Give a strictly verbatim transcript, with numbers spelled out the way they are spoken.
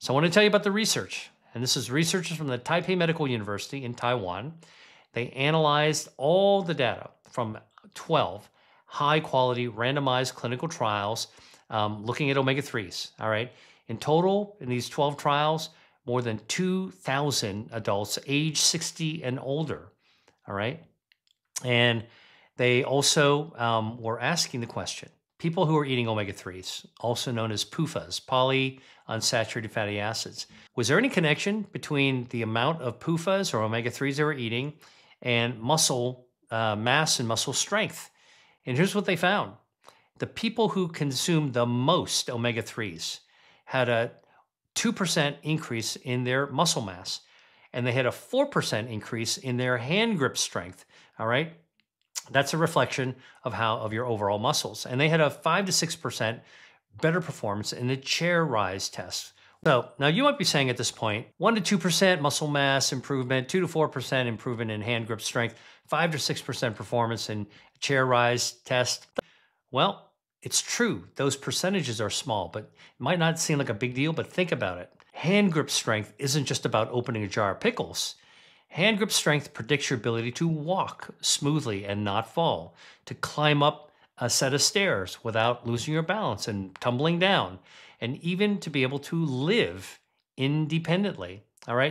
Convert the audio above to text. So I want to tell you about the research. And this is researchers from the Taipei Medical University in Taiwan. They analyzed all the data from twelve high-quality randomized clinical trials um, looking at omega threes, all right? In total, in these twelve trials, more than two thousand adults age sixty and older, all right? And they also um, were asking the question, people who are eating omega threes, also known as P U F As, polyunsaturated fatty acids, was there any connection between the amount of P U F As or omega threes they were eating and muscle uh, mass and muscle strength? And here's what they found. The people who consumed the most omega threes had a two percent increase in their muscle mass, and they had a four percent increase in their hand grip strength, all right? That's a reflection of how of your overall muscles. And they had a five to six percent better performance in the chair rise test. So now you might be saying at this point, one to two percent muscle mass improvement, two to four percent improvement in hand grip strength, five to six percent performance in chair rise test. Well, it's true, those percentages are small, but it might not seem like a big deal, but think about it. Hand grip strength isn't just about opening a jar of pickles. Hand grip strength predicts your ability to walk smoothly and not fall, to climb up a set of stairs without losing your balance and tumbling down, and even to be able to live independently, all right?